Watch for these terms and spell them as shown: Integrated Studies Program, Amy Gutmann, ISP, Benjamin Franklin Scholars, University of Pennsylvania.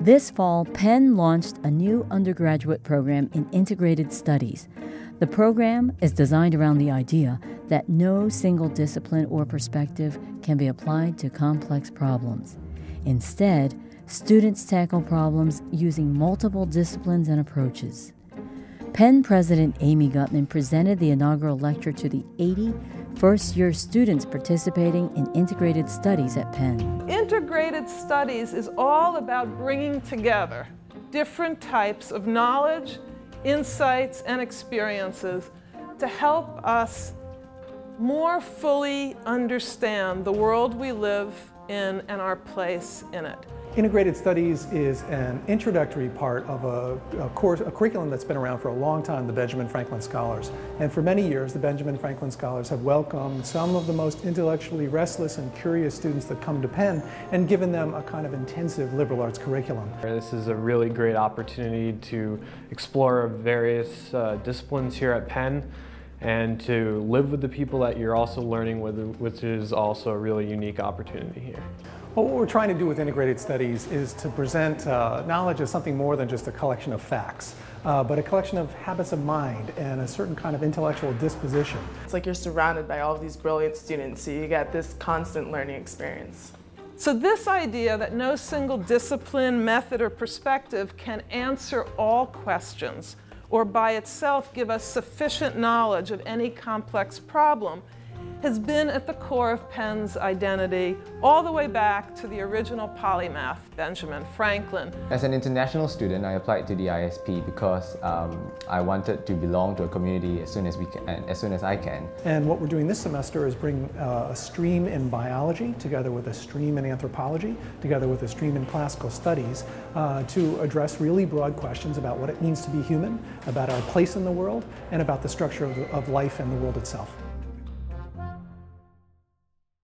This fall, Penn launched a new undergraduate program in Integrated Studies. The program is designed around the idea that no single discipline or perspective can be applied to complex problems. Instead, students tackle problems using multiple disciplines and approaches. Penn President Amy Gutmann presented the inaugural lecture to the 80 first-year students participating in Integrated Studies at Penn. Integrated Studies is all about bringing together different types of knowledge, insights, and experiences to help us more fully understand the world we live in and our place in it. Integrated Studies is an introductory part of a curriculum that's been around for a long time, the Benjamin Franklin Scholars. And for many years, the Benjamin Franklin Scholars have welcomed some of the most intellectually restless and curious students that come to Penn and given them a kind of intensive liberal arts curriculum. This is a really great opportunity to explore various disciplines here at Penn and to live with the people that you're also learning with, which is also a really unique opportunity here. Well, what we're trying to do with Integrated Studies is to present knowledge as something more than just a collection of facts, but a collection of habits of mind and a certain kind of intellectual disposition. It's like you're surrounded by all of these brilliant students, so you get this constant learning experience. So this idea that no single discipline, method, or perspective can answer all questions or by itself give us sufficient knowledge of any complex problem has been at the core of Penn's identity all the way back to the original polymath, Benjamin Franklin. As an international student, I applied to the ISP because I wanted to belong to a community as soon as I can. And what we're doing this semester is bring a stream in biology together with a stream in anthropology, together with a stream in classical studies to address really broad questions about what it means to be human, about our place in the world, and about the structure of life and the world itself.